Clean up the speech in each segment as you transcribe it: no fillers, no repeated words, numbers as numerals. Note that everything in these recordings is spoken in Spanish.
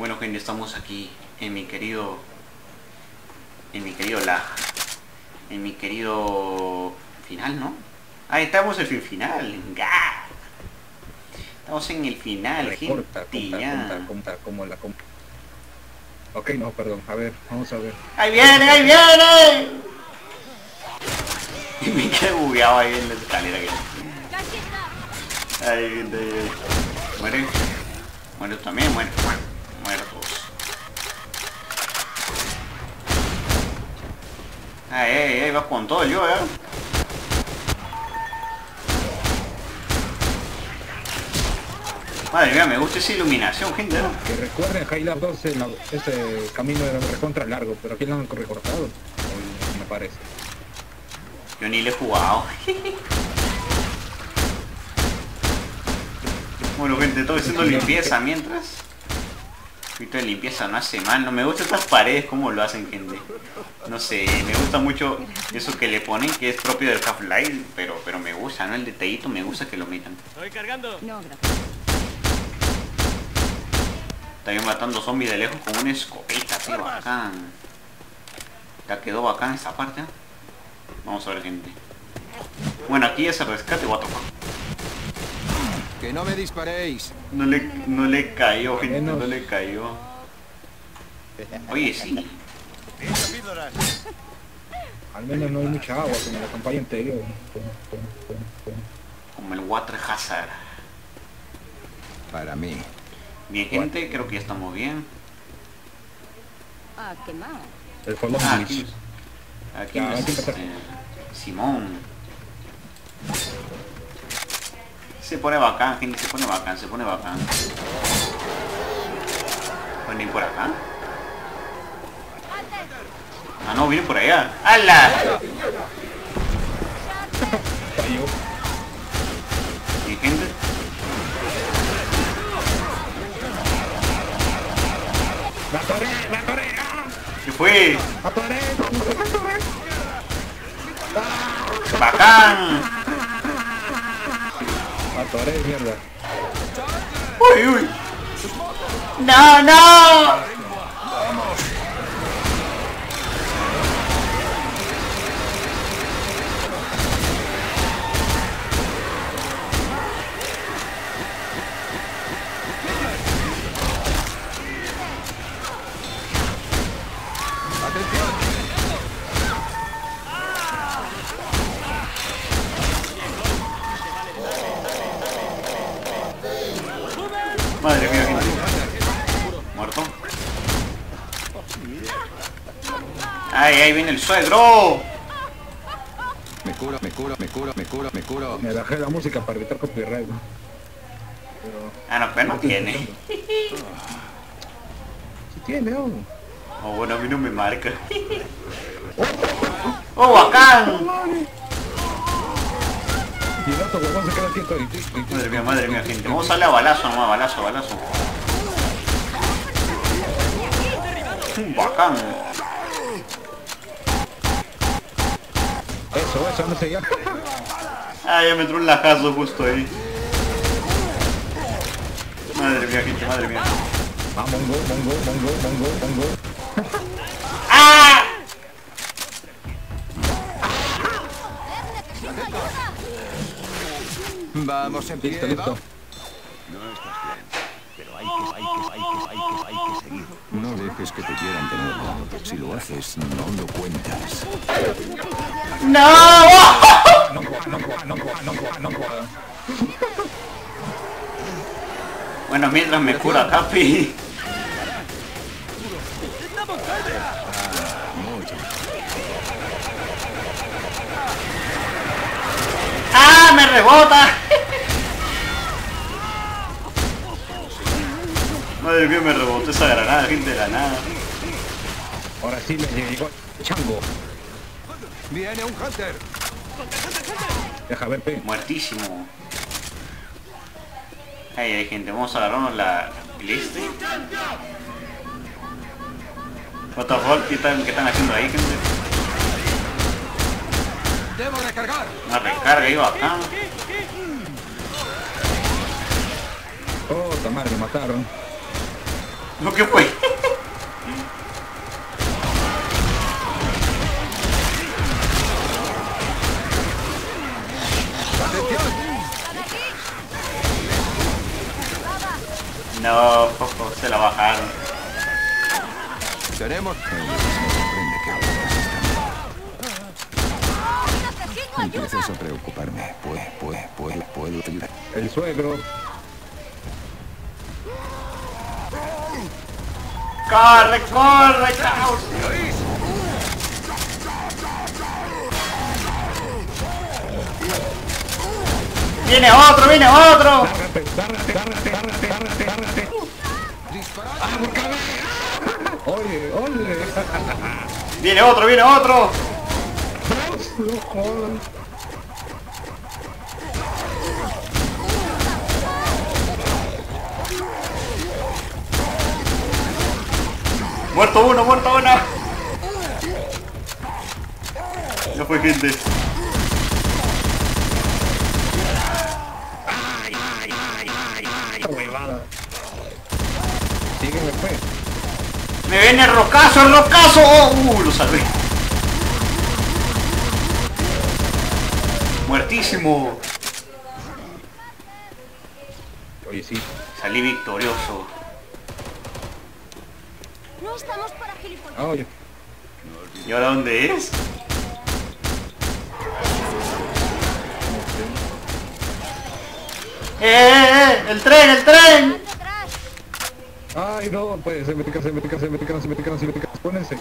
Bueno, gente, estamos aquí en mi querido... En mi querido... final, ¿no? Ah, estamos en el final. ¡Gah! Estamos en el final, recorta, gente. Contar, como la compra. Ok, no, perdón. A ver, vamos a ver. ¡Ahí viene, ahí viene! Y me quedé bugueado ahí en la escalera. Ahí, ahí. Muere. Muere también, muere. Muertos. Ay, ay, ay, vas con todo yo, eh. Madre mía, me gusta esa iluminación, gente, ¿no? Que recuerden, Half-Life 2, ese camino era recontra largo, pero aquí lo han recortado, me parece. Yo ni le he jugado. Bueno, gente, estoy haciendo limpieza mientras. Un poquito de limpieza no hace mal. No me gustan estas paredes, como lo hacen, gente. No sé, me gusta mucho eso que le ponen, que es propio del Half-Life, pero me gusta, ¿no? El detallito me gusta que lo metan. Estoy cargando. No, gracias. También matando zombies de lejos con una escopeta, qué bacán. Ya quedó bacán esa parte. Vamos a ver, gente. Bueno, aquí es el rescate, what the fuck. Que no me disparéis. No le cayó, gente, no le cayó. Oye, sí. Al menos no hay mucha agua como la campaña anterior. Como el Water Hazard. Para mí. Bien, gente, creo que ya estamos bien. Ah, qué mal. El fondo aquí no es, Simón. Se pone bacán, gente, se pone bacán. ¿Pueden ir por acá? Ah, no, vienen por allá. ¡Hala! Bien, gente. ¡Me atoré! ¿Qué fue? ¡Me atoré! ¡Bacán! ¡Me atoré, mierda! ¡Uy, uy! ¡No! Madre mía, gente. Muerto. Ay, ahí viene el suegro. Me curo. Me bajé la música para evitar copyright. Pero... Ah, no, pero no tiene. Sí tiene, ¿no? Oh, bueno, a mí no me marca. ¡Oh, bacán! Madre mía, gente. Vamos a darle a balazo nomás, balazo. Bacán. Eso, no sé ya. Ah, ya me entró un lajazo justo ahí. Madre mía, gente, Vamos, bongo. ¡Ah! Vamos en pie, listo. No estás bien, pero hay que seguir. No dejes que te quieran tener. Si lo haces, no lo cuentas. No. Bueno, mientras me cura Capi. ¡Ah! ¡Me rebota! Madre mía, me rebotó esa granada, gente, de la nada. Ahora sí me llegó el chango. Viene un hunter. Deja ver, pe. Muertísimo. Ay, ay, gente, vamos a agarrarnos la lista. What the fuck, ¿qué están haciendo ahí, gente? Debo recargar. Una recarga iba acá. Oh, tamar, me mataron. ¿No qué fue? No, poco, se la bajaron. Tenemos. Empieces a preocuparme. Puedo ayudar. El suegro. ¡Corre, corre, Klaus! ¡Viene otro, viene otro! ¡Cárrate! ¡Oye, oye! ¡Viene otro, viene otro! ¡No jodas! ¡Muerto uno, muerto uno! Ya fue, gente. ¡Me viene el rocazo, el rocazo! Lo salvé. Muertísimo. Oye, sí. Salí victorioso. No estamos para gilipollas. Oye. ¿Y ahora dónde es? ¡El tren, el tren! Ay, no, pues se me tican, pónganse.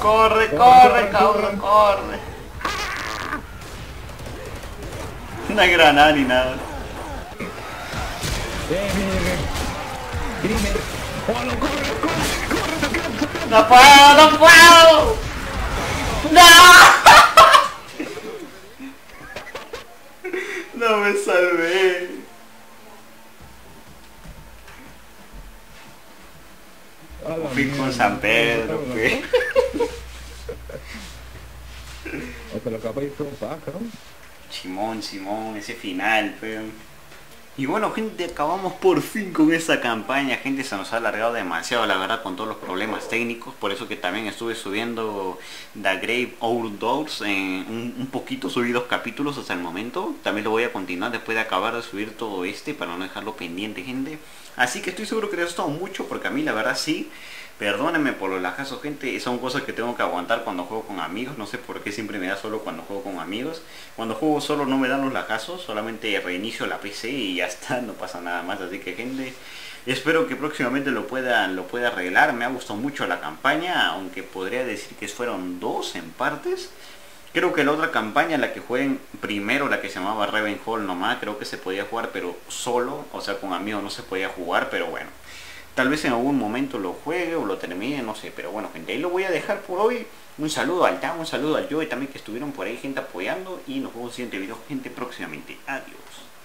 Corre, cabrón, corre. Una granada ni nada. Dime. ¡Oh, no, corre! ¡No puedo! ¡No! No me salvé. Fui con San Pedro, ¿qué? Hasta lo capaz fue un pájaro. Simón, ese final, pero... Y bueno, gente, acabamos por fin con esta campaña, gente. Se nos ha alargado demasiado, la verdad, con todos los problemas técnicos. Por eso que también estuve subiendo The Grave Old Dogs en un poquito, subí 2 capítulos hasta el momento. También lo voy a continuar después de acabar de subir todo este, para no dejarlo pendiente, gente. Así que estoy seguro que les ha gustado mucho, porque a mí la verdad sí. Perdónenme por los lajazos, gente, son cosas que tengo que aguantar cuando juego con amigos. No sé por qué siempre me da solo cuando juego con amigos. Cuando juego solo no me dan los lajazos, solamente reinicio la PC y ya está, no pasa nada más. Así que, gente, espero que próximamente lo pueda arreglar. Me ha gustado mucho la campaña, aunque podría decir que fueron 2 en partes. Creo que la otra campaña, la que jueguen primero, la que se llamaba Ravenholm nomás, creo que se podía jugar, pero solo, o sea, con amigos no se podía jugar, pero bueno. Tal vez en algún momento lo juegue o lo termine, no sé. Pero bueno, gente, ahí lo voy a dejar por hoy. Un saludo al Tao, un saludo al Joey también, que estuvieron por ahí, gente, apoyando. Y nos vemos en el siguiente video, gente, próximamente. Adiós.